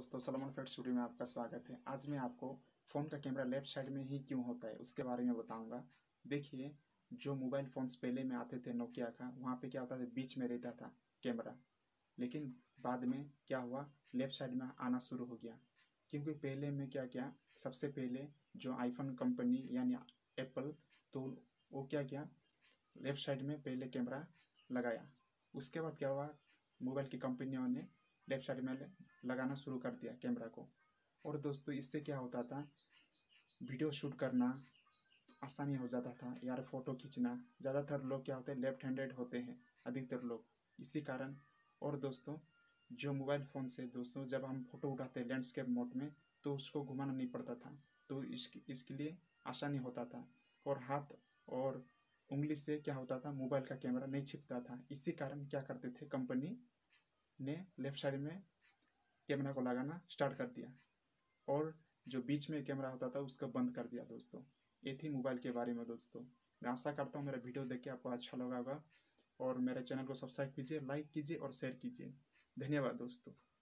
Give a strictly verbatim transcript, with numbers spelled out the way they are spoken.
दोस्तों Salman fade studio में आपका स्वागत है। आज मैं आपको फ़ोन का कैमरा लेफ्ट साइड में ही क्यों होता है उसके बारे में बताऊंगा। देखिए, जो मोबाइल फ़ोन्स पहले में आते थे नोकिया का, वहाँ पे क्या होता था, बीच में रहता था कैमरा, लेकिन बाद में क्या हुआ, लेफ़्ट साइड में आना शुरू हो गया। क्योंकि पहले में क्या क्या सबसे पहले जो आईफोन कंपनी यानी एप्पल, तो वो क्या किया, लेफ़्ट साइड में पहले कैमरा लगाया। उसके बाद क्या हुआ, मोबाइल की कंपनियों ने लेफ्ट साइड में लगाना शुरू कर दिया कैमरा को। और दोस्तों इससे क्या होता था, वीडियो शूट करना आसानी हो जाता था यार, फ़ोटो खींचना। ज़्यादातर लोग क्या होते हैं, लेफ्ट हैंडेड होते हैं अधिकतर लोग, इसी कारण। और दोस्तों जो मोबाइल फ़ोन से दोस्तों जब हम फ़ोटो उठाते लैंडस्केप मोड में, तो उसको घुमाना नहीं पड़ता था, तो इसके इसके लिए आसानी होता था। और हाथ और उंगली से क्या होता था, मोबाइल का कैमरा नहीं छिपता था। इसी कारण क्या करते थे, कंपनी ने लेफ़्ट साइड में कैमरा को लगाना स्टार्ट कर दिया और जो बीच में कैमरा होता था उसको बंद कर दिया। दोस्तों ये थी मोबाइल के बारे में। दोस्तों मैं आशा करता हूँ मेरा वीडियो देख के आपको अच्छा लगा होगा, और मेरे चैनल को सब्सक्राइब कीजिए, लाइक कीजिए और शेयर कीजिए। धन्यवाद दोस्तों।